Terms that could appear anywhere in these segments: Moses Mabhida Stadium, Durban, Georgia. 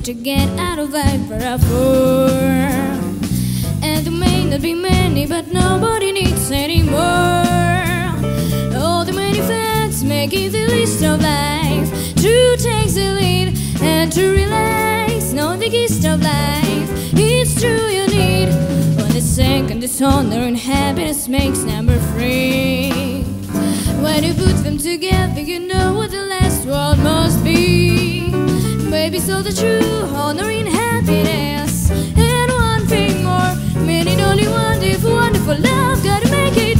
want to get out of life forever. And there may not be many, but nobody needs anymore. All the many facts making the list of life, to take the lead and to relax. Know the gist of life, it's true you need. On the second, dishonor and happiness makes number 3. When you put them together, you know what the last word must be. Baby, so the true honor in happiness. And one thing more, meaning only one, if wonderful love, gotta make it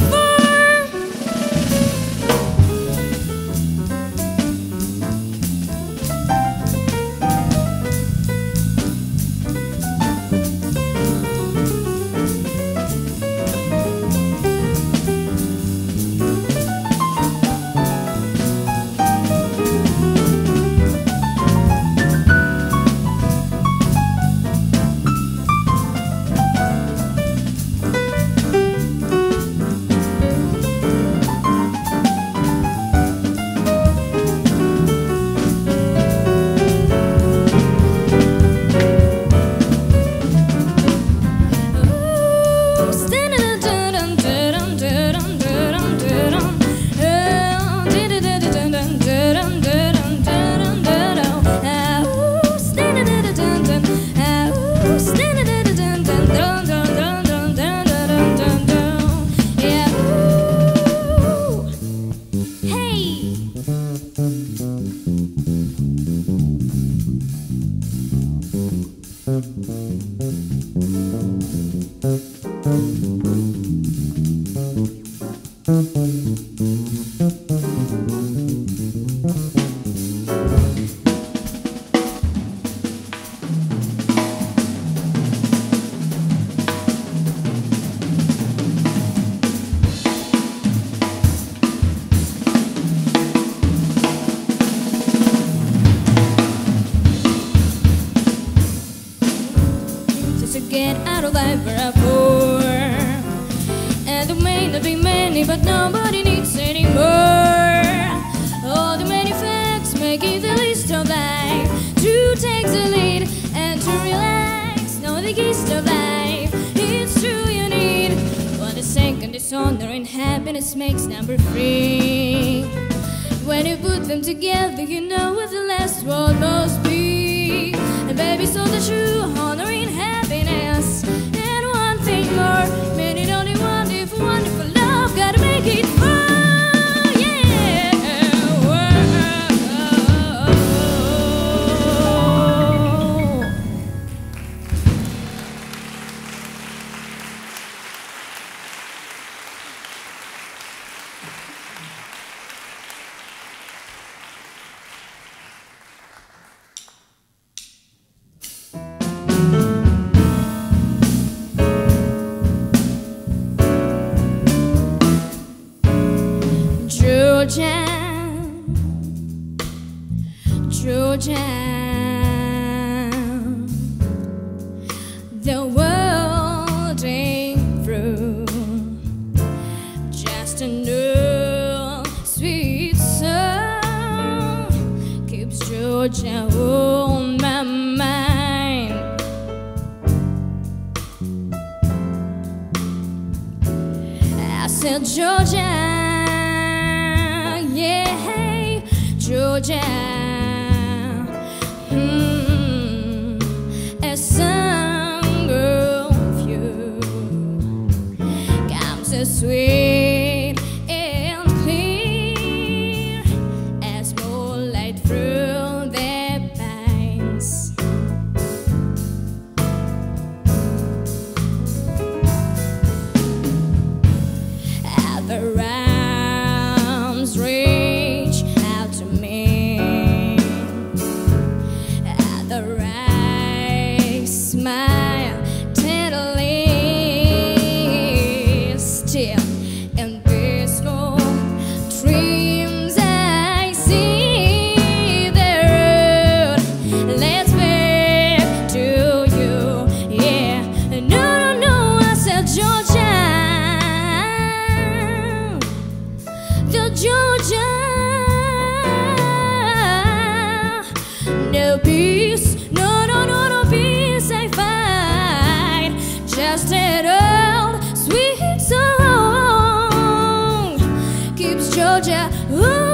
Georgia, Georgia. Ooh.